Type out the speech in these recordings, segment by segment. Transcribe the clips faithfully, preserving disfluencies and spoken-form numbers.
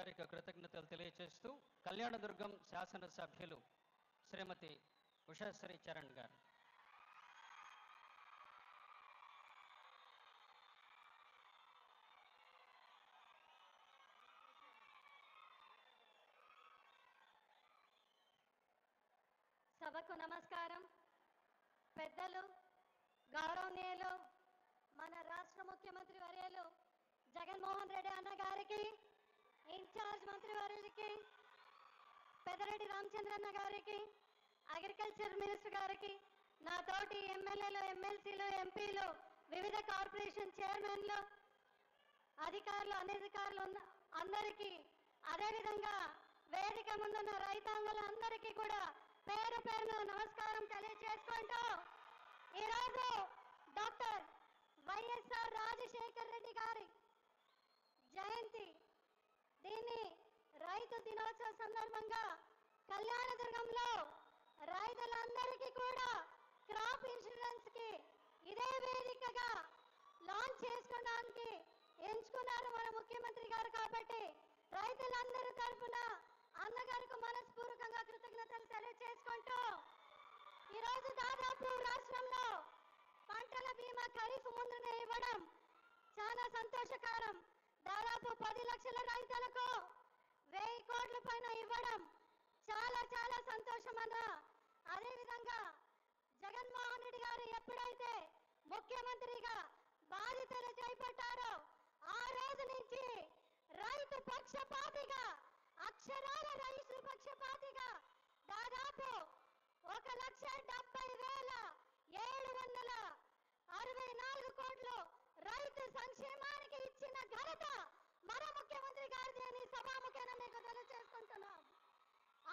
గారికి కృతజ్ఞతలు తెలియజేస్తూ కళ్యాణదుర్గం శాసనసభ్యులు శ్రీమతి ఉషాశ్రీ చరణ్ గారు. సభకు నమస్కారం. పెద్దలు గౌరవనీయులు మన రాష్ట్ర ముఖ్యమంత్రి వర్యులు జగన్మోహన్ రెడ్డి అన్న గారికి, ఇన్ఛార్జ్ మంత్రి వారికి, పెదరెడ్డి రామచంద్రన్న గారికి, అగ్రికల్చర్ మినిస్టర్ గారికి, నా తోటి ఎమ్మెల్యేలు, ఎమ్మెల్సీలు, ఎంపీలు, వివిధ కార్పొరేషన్ చైర్మన్లు, అధికారులు, అనధికారులు అందరికీ, అదేవిధంగా వేదిక ముందున్న రైతాంగులందరికీ కూడా పేరు పేరును నమస్కారం తెలియజేసుకుంటూ ఈరోజు డాక్టర్ వైఎస్ఆర్ రాజశేఖర్ రెడ్డి గారి జయంతి, దీన్ని రైతు దినోత్సవ సందర్భంగా కళ్యాణదుర్గంలో రైతులందరికీ కూడా క్రాప్ ఇన్సూరెన్స్ కి ఇదే వేదికగా లాంచ్ చేసుకోవడానికి ఎంచుకున్నారు మన ముఖ్యమంత్రి గారు. కాబట్టి రైతులందరి తరఫున అన్నగారికి మనస్ఫూర్తిగా కృతజ్ఞతలు తెలియజేసుకుంటూ ఈరోజు దాదాపు రాష్ట్రంలో పంటల బీమా ఖరీఫ్ ముందునే ఇవ్వడం చాలా సంతోషకరం. దాదాపు పది లక్షల రైతులకు వెయ్యి కోట్ల పైన ఇవ్వడం చాలా చాలా సంతోషం అన్న. అదేవిధంగా జగన్మోహన్ రెడ్డి గారు ఎప్పుడైతే ముఖ్యమంత్రిగా బాధ్యతలు చేపట్టారో ఆ రోజు నుంచి రైతు పక్షపాతిగా, అక్షరాల రైతు పక్షపాతిగా దాదాపు ఒక లక్ష డెబ్బై వేల ఏడు వందల అరవై నాలుగు కోట్లు రైతు సంక్షేమానికి ఇచ్చిన ఘనత మన ముఖ్యమంత్రి గారిది అని సభాముఖేన మీకు తెలియజేసుకుంటున్నాం.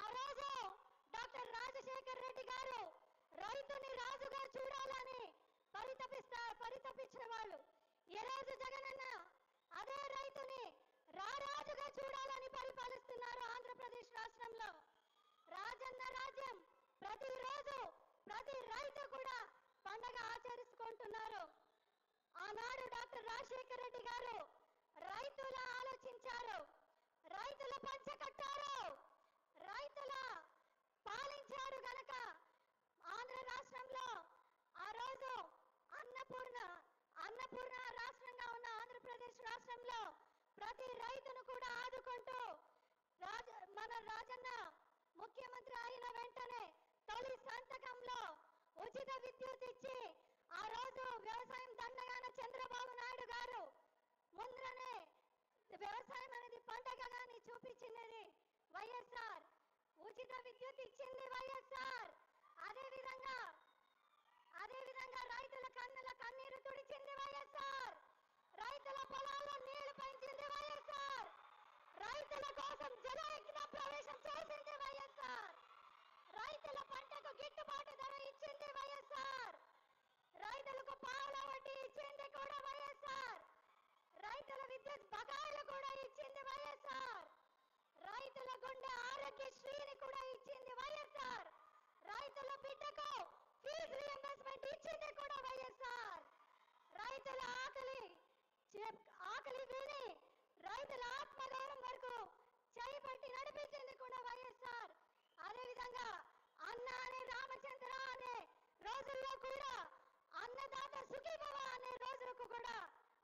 ఆ రోజు డాక్టర్ రాజశేఖర్ రెడ్డి గారు రైతుని రాజుగా చూడాలని పరితపిస్తా పరితపించిన వాళ్ళు, ఈ రోజు జగనన్న అదే రైతుని రారాజుగా చూడాలని పరిపాలిస్తున్నారు ఆంధ్రప్రదేశ్ రాష్ట్రంలో. రాజన్న రాజ్యం ప్రతిరోజు ప్రతి రైతు కూడా పండగ ఆచరించుకుంటున్నారు. ఆనాడు డాక్టర్ రాజశేఖర్ రెడ్డి గారు రైతుల ఆలోచించారు, రైతుల పంచ కట్టారు, రైతుల పాలించారు గనక ఆంధ్ర రాష్ట్రంలో ఆ రోజు అన్నపూర్ణ అన్నపూర్ణ రాష్ట్రంగా ఉన్న ఆంధ్రప్రదేశ్ రాష్ట్రంలో ప్రతి రైతును కూడా ఆదుకుంటూ రాజ మన రాజన్న ముఖ్యమంత్రి అయిన వెంటనే తొలి సంతకంలో ఉచిత విద్యుత్ ఇచ్చి ఆ రోజు వ్యవసాయం దండగాన చంద్రబాబు నాయుడు గారు ముందునే వ్యవసాయం అనేది పండగగాని చూపించింది వైఎస్ఆర్, ఉచిత విద్యుత్ ఇచ్చింది వైఎస్ఆర్, అదే విధంగా అదే విధంగా రైతుల కన్నుల కన్నీరు తుడిచింది వైఎస్ఆర్, రైతుల పొలాల్లో నీళ్లు పెంచింది వైఎస్ఆర్, రైతుల కోసం జల యజ్ఞ ప్రవేశం చేసింది వైఎస్ఆర్, రైతుల పంటకు గిట్టుబాటు ధర ఇచ్చింది వైఎస్ఆర్, రైతులకు పావుల వడ్డీ ఇచ్చింది కూడా వైఎస్ఆర్, రైతుల విద్యుత్ బకాయిలు కూడా ఇచ్చింది వైఎస్ఆర్, రైతుల గుండె ఆరోగ్యశ్రీని కూడా ఇచ్చింది వైఎస్ఆర్, రైతుల బిడ్డకు ఫీజు రీయింబర్స్మెంట్ ఇచ్చింది కూడా వైఎస్ఆర్, రైతుల ఆకలి ఆకలి విని రైతుల ఆత్మగౌరవం వరకు చేయబట్టి నడిపించింది కూడా వైఎస్ఆర్. అదేవిధంగా అన్న అనే రామచంద్ర అనే రోజుల్లో కూడా అన్నదాత సుఖీభవ అనే రోజులకు కూడా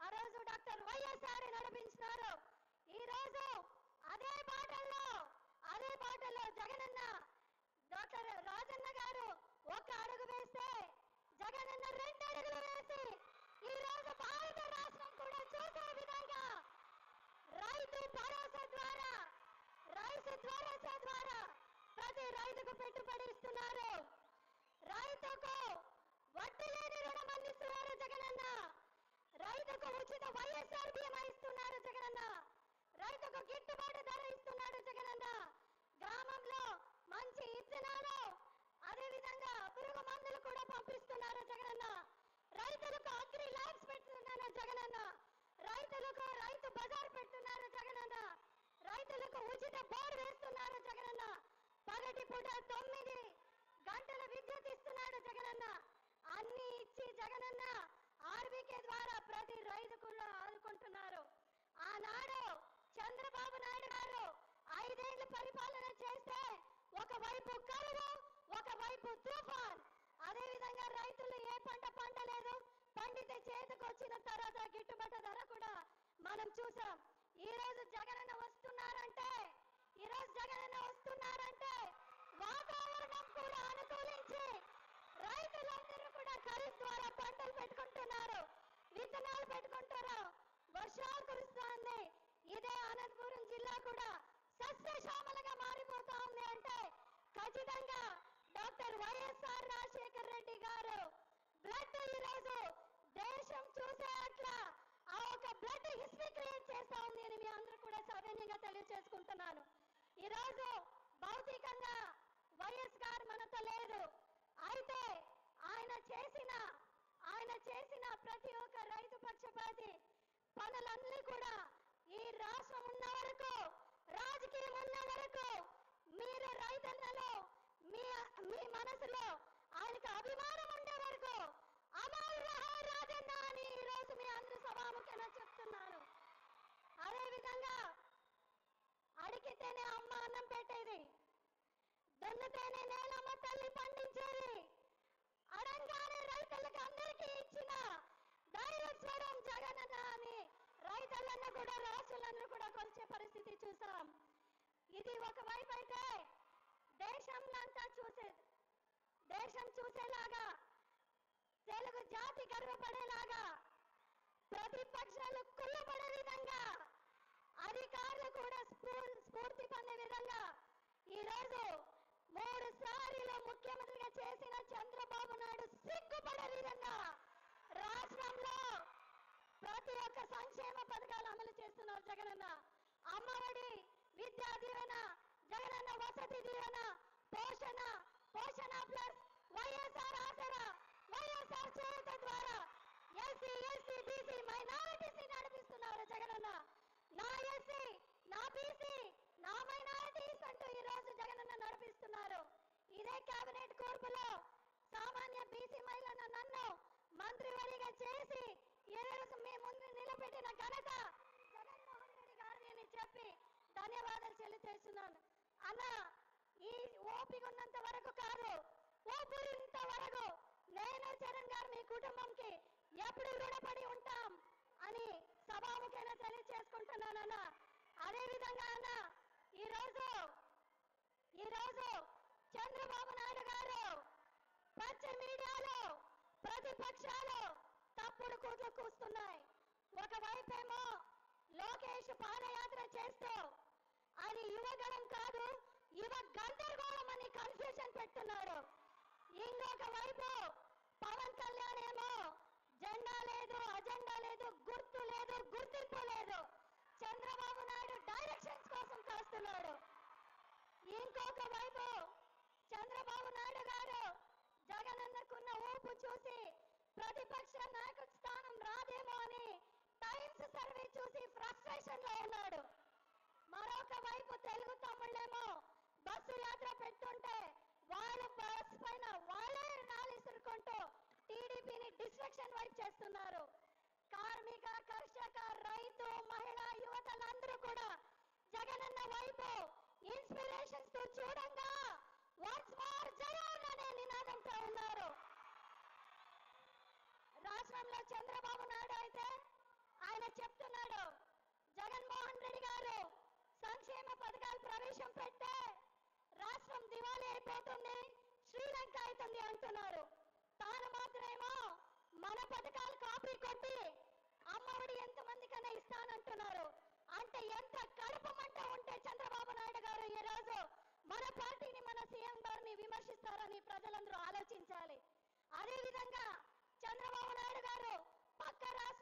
ఆ రోజు డాక్టర్ వైఎస్ఆర్ నడిపించినారు. ఈ రోజు అదే బాటల్లో అదే బాటల్లో జగనన్న డాక్టర్ రాజన్న గారు ఒక అడుగు వేస్తే జగనన్న రెండు అడుగులు వేసి ఈ రోజు భారత రాష్ట్రం కూడా చూసే విధంగా రైతు భరోసా ద్వారా రైతు భరోసా ద్వారా ప్రతి రైతుకు పెట్టుబడి ఇస్తున్నారు, రైతుకు వడ్డీ లేని రుణం అందిస్తున్నారు జగనన్న, రైతుకు ఉచిత వైఎస్ఆర్ బీమా ఇస్తున్నారు జగనన్న, రైతుకు గిట్టుబాటు ధర ఇస్తున్నారు జగనన్న, గ్రామంలో మంచి ఇత్తనాలు అదేవిధంగా పురుగు మందులు కూడా పంపిస్తున్నారు జగనన్న, రైతులకు అగ్రి ల్యాబ్స్ పెడుతున్నారు జగనన్న, రైతులకు రైతు బజార్ పెడుతున్నారు జగనన్న, రైతులకు ఉచిత బోర్ వేస్తున్నారు జగనన్న, పగటి పూట తొమ్మిది గంటల విద్యుత్ ఇస్తున్నాడు జగనన్న. అన్ని ఇచ్చి జగనన్న ఆర్బీకే ద్వారా ప్రతి రైతుకు ఆదుకుంటున్నారు. ఆనాడు చంద్రబాబు నాయుడు గారు వైపు కరువు, ఒక వైపు తుఫాన్. అదే విధంగా రైతులు ఏ పంట పండలేదు, పండితే చేతికి వచ్చిన తర్వాత గిట్టుబాటు ధర కూడా మనం చూసాం. ఈ రోజు జగనన్న వస్తున్నారంటే ఈ రోజు జగనన్న వస్తున్నారంటే వాతావరణం కూడా అనుకూలించి రైతులందరూ కూడా ఖరీఫ్ ద్వారా పంటలు పెట్టుకుంటున్నారు, విత్తనాలు పెట్టుకుంటున్నారు. వర్షాలు కురుస్తాంది, ఇదే అనంతపురం జిల్లా కూడా సస్యశ్యామలగా మారిపోతా ఉంది అంటే ఖచ్చితంగా డాక్టర్ వైఎస్ఆర్ రాజశేఖర్ రెడ్డి గారు బ్లడ్ ఈ రోజు దేశం చూసే అట్లా ఆ ఒక బ్లడ్ హిస్టరీ క్రియేట్ చేస్తా ఉంది అని మీ అందరూ కూడా సవినయంగా తెలియజేసుకుంటున్నాను. ఈ రోజు భౌతికంగా వైఎస్ గారు మనతో లేరు, అయితే ఆయన చేసిన ఆయన చేసిన ప్రతి ఒక్క రైతు పక్షపాతి పనులన్నీ కూడా ఈ రాష్ట్రం ఉన్న వరకు, రాజకీయం ఉన్న వరకు మీరు రైతన్నలో మీ మీ మనసులో ఆయనకు అభిమానం ఉండే వరకు అమర్ రహో రాజన్న అని ఈ రోజు మీ అందరూ సభాముఖంగా చెప్తున్నారు. అదే విధంగా అడిగితేనే అమ్మ అన్నం పెట్టేది, దున్నితేనే నేలమ్మ తల్లి పండించేది, అడంగానే రైతులకు అందరికీ ఇచ్చిన ధైర్యస్వరం జగనన్న అని రైతులను కూడా రాష్ట్రులను కూడా కొలిచే పరిస్థితి చూసాం. ఇది ఒకవైపు అయితే దేశంలో అంతా చూసే దేశం చూసేలాగా తెలుగు జాతి గర్వపడేలాగా ప్రతిపక్షాలు కుళ్ళబడే విధంగా అధికారులు కూడా స్ఫూర్తి పొందే విధంగా ఈరోజు మూడు సార్లు ముఖ్యమంత్రిగా చేసిన చంద్రబాబు నాయుడు సిగ్గుపడే విధంగా రాష్ట్రంలో ప్రతి ఒక్క సంక్షేమ పథకాలు అమలు చేస్తున్నారు జగనన్న. అమ్మఒడి, విద్యా దీవెన, జగనన్న వసతి దీవెన, పోషణ, పోషణ ప్లస్, వైఎస్ఆర్ ఆసరా, వైఎస్ఆర్ చేత ద్వారా ఎస్సీ, ఎస్సీ, బీసీ, మైనారిటీసీ నడిపిస్తున్నారు జగనన్న. నా ఎస్సీ, నా బీసీ, నా మైనారిటీస్ అంటూ ఈ రోజు జగనన్న నడిపిస్తున్నారు. ఇదే కేబినెట్ కూర్పులో సామాన్య బీసీ మహిళను నన్ను మంత్రివర్గ చేసి ఈ రోజు మీ ముందు నిలబెట్టిన ఘనత జగన్మోహన్ రెడ్డి గారిని చెప్పి ధన్యవాదాలు చెల్లిస్తున్నాను. అన్న, ఈ ఓపిక ఉన్నంత వరకు కాదు, ఓపిక వరకు నేను జగన్ గారు మీ కుటుంబంకి ఎప్పుడు రుణపడి ఉంటాం అని సభాముఖైనా తెలియజేసుకుంటున్నాను అన్న. అదే విధంగా అన్న, ఈరోజు ఈరోజు చంద్రబాబు నాయుడు గారు పచ్చ మీడియాలో ప్రతిపక్షాలు తప్పుడు కూతులు కూస్తున్నాయి. ఒకవైపేమో లోకేష్ పాదయాత్ర చేస్తూ అది యువగణం కాదు, యువ గందరగోళం అని కన్ఫ్యూజన్ పెడుతున్నారు. ఇంకొక వైపు పవన్ కళ్యాణ్ ఏమో జెండా లేదు, అజెండా లేదు, గుర్తు లేదు, గుర్తింపు లేదు, చంద్రబాబు నాయుడు డైరెక్షన్స్ కోసం కాస్తున్నాడు. ఇంకొక వైపు చంద్రబాబు నాయుడు గారు జగనన్నకున్న ఊపు చూసి ప్రతిపక్ష నాయకుడి స్థానం రాదేమో అని టైమ్స్ సర్వే చూసి ఫ్రస్ట్రేషన్ లో ఉన్నాడు. మరొక వైపు తెలుగు తమ్ముళ్ళేమో బస్సు యాత్ర పెట్టుంటే వాళ్ళు బస్ పైన వాళ్ళే నాలిసుకుంటూ టీడీపీని డిస్ట్రక్షన్ వైపు చేస్తున్నారు. కార్మిక, కర్షక, రైతు, మహిళ, యువతలందరూ కూడా జగనన్న వైపు ఇన్స్పిరేషన్స్ తో చూడంగా వన్స్ మోర్ జగన్ అనే నినాదంతో ఉన్నారు. రాష్ట్రంలో చంద్రబాబు నాయుడు అయితే ఆయన చెప్తున్నాడు, జగన్మోహన్ రెడ్డి గారు సంక్షేమ పథకాలు ప్రవేశం పెట్టే రాష్ట్రం దివాళీ అయిపోతుంది, శ్రీలంక అవుతుంది అంటున్నారు. తాను మాత్రమేమో మన పథకాలు కాపీ కొట్టి అమ్మఒడి ఎంతమందికైనా ఇస్తానంటున్నారు. అంటే ఎంత కడుపు మంట ఉంటే చంద్రబాబు నాయుడు గారు ఈ రోజు మన పార్టీని, మన సీఎం గారిని విమర్శిస్తారని ప్రజలందరూ ఆలోచించాలి. అదేవిధంగా చంద్రబాబు నాయుడు గారు పక్క రాష్ట్ర